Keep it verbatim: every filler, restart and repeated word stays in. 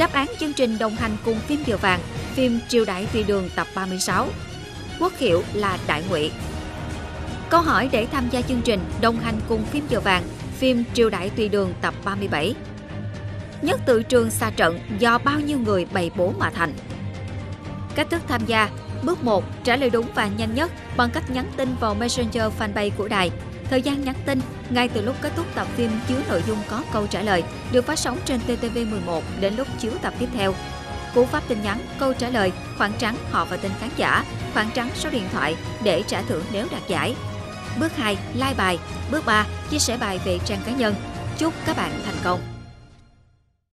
Đáp án chương trình đồng hành cùng phim Diều Vàng, phim Triều đại Tùy Đường tập ba mươi sáu. Quốc hiệu là Đại Ngụy. Câu hỏi để tham gia chương trình đồng hành cùng phim Diều Vàng, phim Triều đại Tùy Đường tập ba mươi bảy. Nhất tự trường xa trận do bao nhiêu người bày bố mà thành? Cách thức tham gia: bước một, trả lời đúng và nhanh nhất bằng cách nhắn tin vào Messenger fanpage của đài. Thời gian nhắn tin ngay từ lúc kết thúc tập phim chứa nội dung có câu trả lời được phát sóng trên T T V mười một đến lúc chiếu tập tiếp theo. Cú pháp tin nhắn, câu trả lời, khoảng trắng họ và tên khán giả, khoảng trắng số điện thoại để trả thưởng nếu đạt giải. Bước hai, like bài. Bước ba, chia sẻ bài về trang cá nhân. Chúc các bạn thành công!